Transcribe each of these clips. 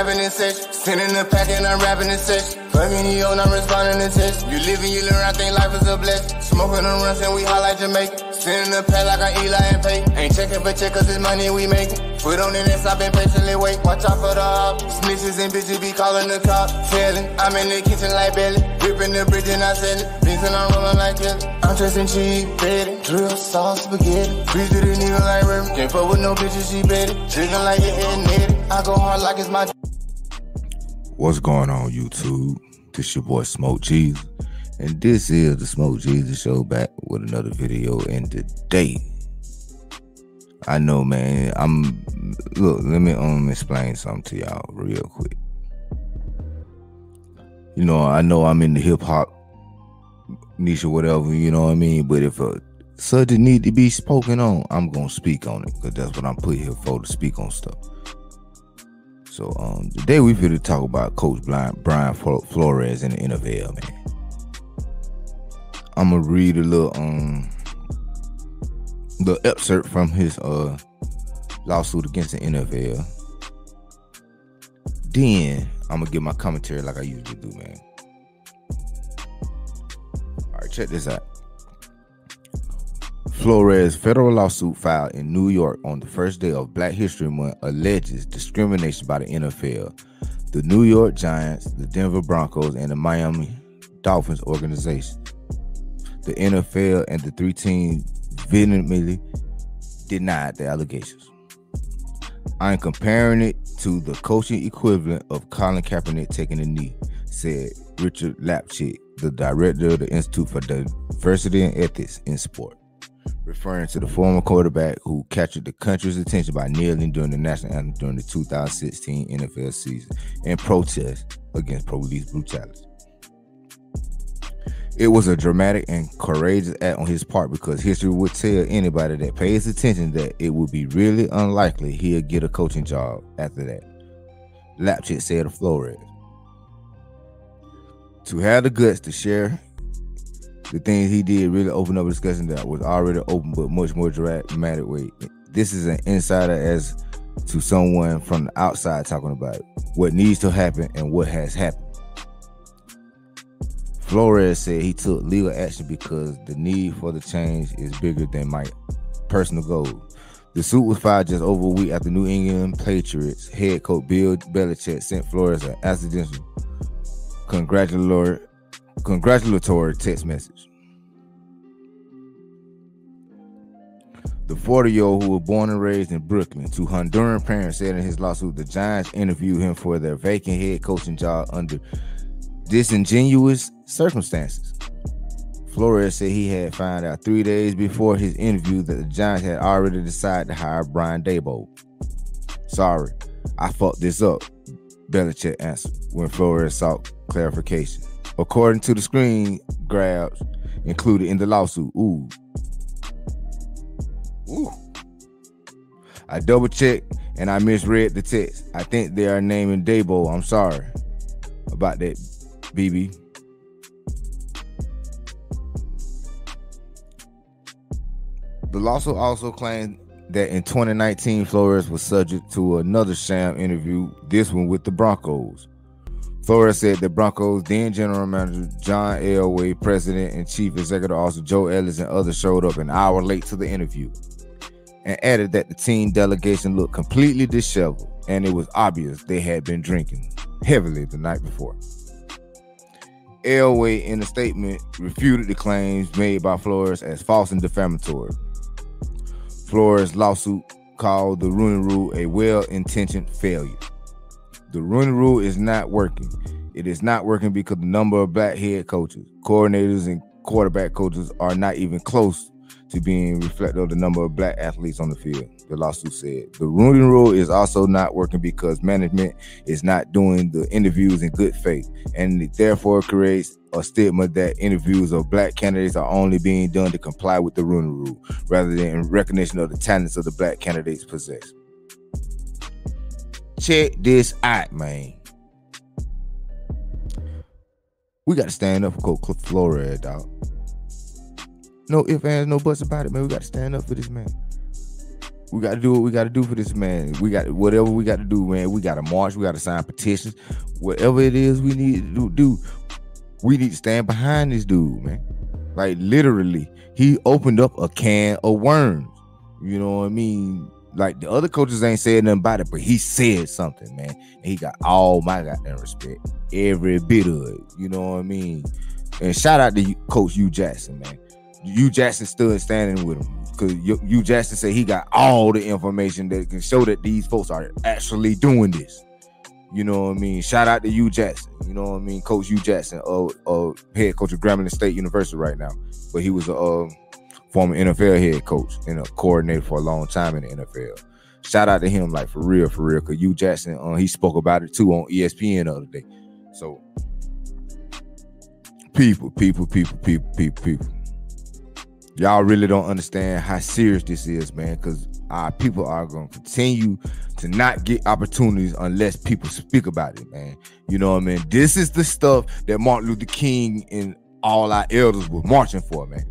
having a session. Sending a pack and I'm rapping a session. Fucking you, I'm responding to texts. You live and you learn, I think life is a blessing. Smoking on runs and we hot like Jamaica. Sitting in the pad like I Eli and Peyton. Ain't checking for check, cause it's money we making. Foot on the nest, I've been patiently wait. Watch out for the hop. Snitches and bitches be calling the cop. Telling, I'm in the kitchen like Belly. Ripping the bridge and I sell it. Vincent, I'm rolling like Kelly. I'm chasing cheese, Betty. Drill, sauce, spaghetti. Freeze to the nigga like Remy. Can't fuck with no bitches, she Betty. Chicken like it and Eddie. I go hard like it's my. What's going on, YouTube? This your boy Smoke Jesus. And this is the Smoke Jesus Show, back with another video. And today, I know, man, let me explain something to y'all real quick. You know, I know I'm in the hip hop niche or whatever, you know what I mean? But if a subject need to be spoken on, I'm gonna speak on it, because that's what I'm put here for, to speak on stuff. So today we're here to talk about Coach Brian Flores in the NFL, man. I'm gonna read a little the excerpt from his lawsuit against the NFL. Then I'm gonna give my commentary like I usually do, man. All right, check this out. Flores' federal lawsuit filed in New York on the first day of Black History Month alleges discrimination by the NFL, the New York Giants, the Denver Broncos, and the Miami Dolphins organization. The NFL and the three teams vehemently denied the allegations. I'm comparing it to the coaching equivalent of Colin Kaepernick taking a knee, said Richard Lapchick, the director of the Institute for Diversity and Ethics in Sports, referring to the former quarterback who captured the country's attention by kneeling during the national anthem during the 2016 NFL season in protest against police brutality. It was a dramatic and courageous act on his part, because history would tell anybody that pays attention that it would be really unlikely he'll get a coaching job after that, Lapchick said of Flores. To have the guts to share the things he did really opened up a discussion that was already open, but much more dramatic way. This is an insider as to someone from the outside talking about it, what needs to happen and what has happened. Flores said he took legal action because the need for the change is bigger than my personal goal. The suit was filed just over a week after New England Patriots head coach Bill Belichick sent Flores an accidental congratulatory text message. The 40-year-old, who was born and raised in Brooklyn to Honduran parents, said in his lawsuit the Giants interviewed him for their vacant head coaching job under disingenuous circumstances. Flores said he had found out 3 days before his interview that the Giants had already decided to hire Brian Daboll. Sorry, I fucked this up, Belichick answered when Flores sought clarification. According to the screen grabs included in the lawsuit. I double checked and I misread the text. I think they are naming Daboll. I'm sorry about that, BB. The lawsuit also claimed that in 2019, Flores was subject to another sham interview, this one with the Broncos. Flores said that Broncos then general manager John Elway, president and chief executive officer Joe Ellis, and others showed up an hour late to the interview, and added that the team delegation looked completely disheveled and it was obvious they had been drinking heavily the night before. Elway, in a statement, refuted the claims made by Flores as false and defamatory. Flores' lawsuit called the Rooney Rule a well-intentioned failure. The Rooney Rule is not working. It is not working because the number of black head coaches, coordinators, and quarterback coaches are not even close to being reflective of the number of black athletes on the field, the lawsuit said. The Rooney Rule is also not working because management is not doing the interviews in good faith, and it therefore creates a stigma that interviews of black candidates are only being done to comply with the Rooney Rule rather than in recognition of the talents of the black candidates possess. Check this out, man. We got to stand up for Coach Flores, dog. No ifs, ands, no buts about it, man. We got to stand up for this man. We got to do what we got to do for this man. We got whatever we got to do, man. We got to march. We got to sign petitions. Whatever it is we need to do, we need to stand behind this dude, man. Like, literally, he opened up a can of worms. You know what I mean? Like, the other coaches ain't said nothing about it, but he said something, man. And he got all my goddamn respect. Every bit of it. You know what I mean? And shout out to Coach U Jackson, man. U Jackson stood standing with him. Because U Jackson said he got all the information that can show that these folks are actually doing this. You know what I mean? Shout out to U Jackson. You know what I mean? Coach U Jackson, head coach of Grambling State University right now. But he was a former NFL head coach and a coordinator for a long time in the NFL. Shout out to him, like, for real, for real. Because U Jackson, he spoke about it too on ESPN the other day. So, people. Y'all really don't understand how serious this is, man, because our people are going to continue to not get opportunities unless people speak about it, man. You know what I mean? This is the stuff that Martin Luther King and all our elders were marching for, man.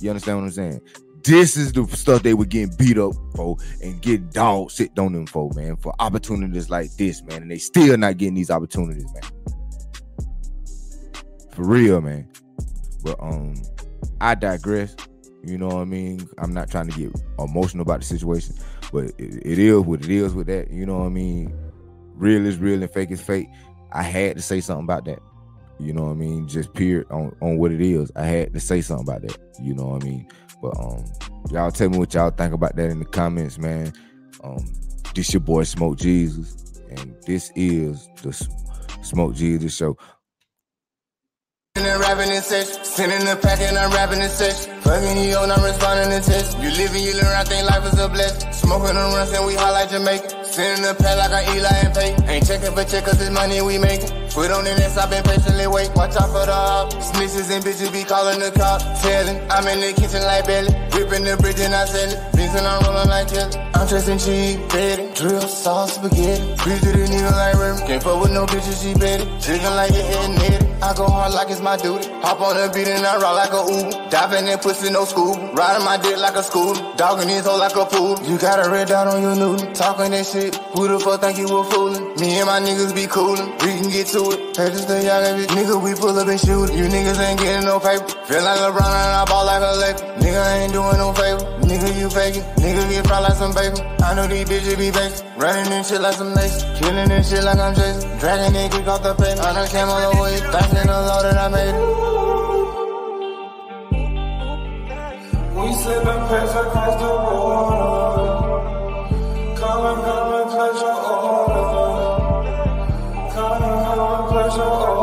You understand what I'm saying? This is the stuff they were getting beat up for and get dogs sit on them for, man, for opportunities like this, man. And they still not getting these opportunities, man. For real, man. But I digress. You know what I mean? I'm not trying to get emotional about the situation, but it is what it is with that. You know what I mean? Real is real and fake is fake. I had to say something about that. You know what I mean? Just peer on what it is. I had to say something about that. You know what I mean? But y'all tell me what y'all think about that in the comments, man. This your boy Smoke Jesus, and this is the Smoke Jesus Show. Rapping in sex, sending a pack and I'm rapping in sex. Fucking you on, I'm responding in text. You live and you learn, I think life is a blessing. Smoking on runs and we hot like Jamaica. Sending a pack like I Eli and Pay. Ain't checking for check, cause it's money we making. Foot on the next, I've been patiently wait. Watch out for the hop. Snitches and bitches be calling the cops. Telling, I'm in the kitchen like Belly. Ripping the bridge and I sell it. Vincent, I'm rolling like jelly. I'm dressing cheap, Betty. Drill, sauce, spaghetti. Bitch to the needle like Remy. Can't fuck with no bitches, she Betty. Chicken like it and it. I go hard like it's my duty. Hop on the beat and I rock like a Uber. Diving in pussy, no school. Riding my dick like a school. Dogging his hole like a pool. You got a red dot on your noodle. Talking that shit. Who the fuck think you were fooling? Me and my niggas be coolin'. We can get to it. Hey, just the young bitch. Nigga, we pull up and shoot it. You niggas ain't getting no paper. Feel like LeBron and I ball like a Laker. Nigga ain't doing no favor. Nigga, you faking. Nigga get fried like some bacon. I know these bitches be baking. Running and shit like some lace. Killing and shit like I'm Jason. Dragging and kick off the pain. I done came all the way. Back in the load that I made it. We slipping past across the border. Come and place your order. Come and place your order.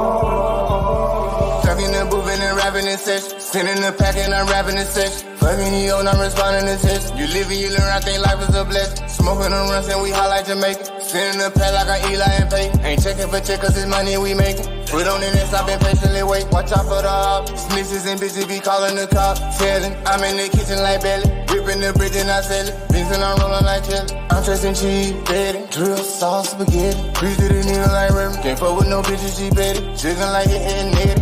Talking and moving and rapping in sex. Sending a pack and I'm rapping in sex. Fucking you on, I'm responding to text. You live and you learn, I think life is a blessing. Smoking on runs and we hot like Jamaica. Sending a pack like I Eli and Pay. Ain't checking for check, cause it's money we making. Put on the next, I've been patiently wait. Watch out for the hop. Snitches and bitches be calling the cops. Telling, I'm in the kitchen like Belly. Ripping the bridge and I sell it. Vincent, I'm rolling like jelly. I'm dressing cheap, Betty. Drill, sauce, spaghetti. Please do the needle like Remy. Can't fuck with no bitches, she Betty. Chicken like it and it.